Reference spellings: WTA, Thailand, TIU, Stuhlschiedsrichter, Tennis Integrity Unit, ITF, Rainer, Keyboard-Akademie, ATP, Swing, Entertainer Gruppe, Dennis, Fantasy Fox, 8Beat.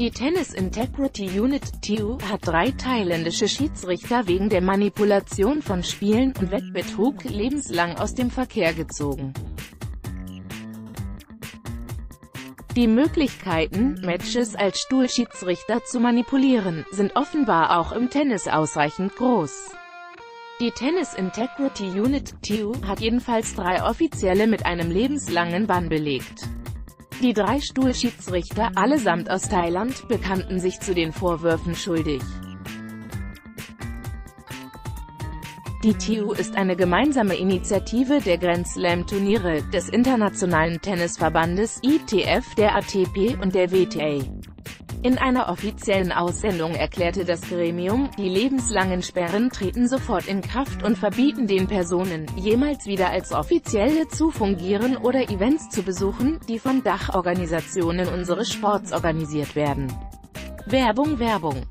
Die Tennis Integrity Unit (TIU) hat 3 thailändische Schiedsrichter wegen der Manipulation von Spielen und Wettbetrug lebenslang aus dem Verkehr gezogen. Die Möglichkeiten, Matches als Stuhlschiedsrichter zu manipulieren, sind offenbar auch im Tennis ausreichend groß. Die Tennis Integrity Unit (TIU) hat jedenfalls 3 Offizielle mit einem lebenslangen Bann belegt. Die 3 Stuhlschiedsrichter, allesamt aus Thailand, bekannten sich zu den Vorwürfen schuldig. Die TIU ist eine gemeinsame Initiative der Grand Slam Turniere, des Internationalen Tennisverbandes ITF, der ATP und der WTA. In einer offiziellen Aussendung erklärte das Gremium, die lebenslangen Sperren treten sofort in Kraft und verbieten den Personen, jemals wieder als Offizielle zu fungieren oder Events zu besuchen, die von Dachorganisationen unseres Sports organisiert werden. Werbung.